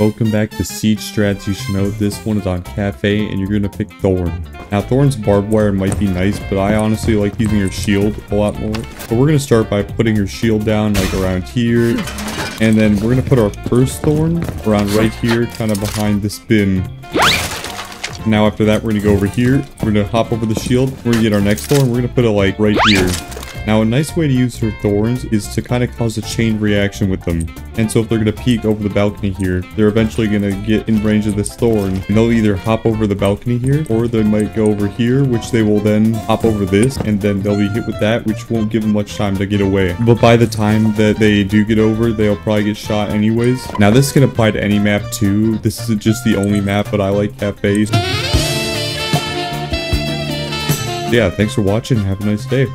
Welcome back to Siege Strats You Should Know. This one is on Cafe, and you're going to pick Thorn. Now, Thorn's barbed wire might be nice, but I honestly like using your shield a lot more. But we're going to start by putting your shield down, like, around here. And then we're going to put our first Thorn around right here, kind of behind this bin. Now, after that, we're going to go over here. We're going to hop over the shield. We're going to get our next Thorn. We're going to put it, like, right here. Now, a nice way to use her thorns is to kind of cause a chain reaction with them. And so if they're going to peek over the balcony here, they're eventually going to get in range of this thorn. And they'll either hop over the balcony here, or they might go over here, which they will then hop over this. And then they'll be hit with that, which won't give them much time to get away. But by the time that they do get over, they'll probably get shot anyways. Now, this can apply to any map too. This isn't just the only map, but I like Cafe. Yeah, thanks for watching. Have a nice day.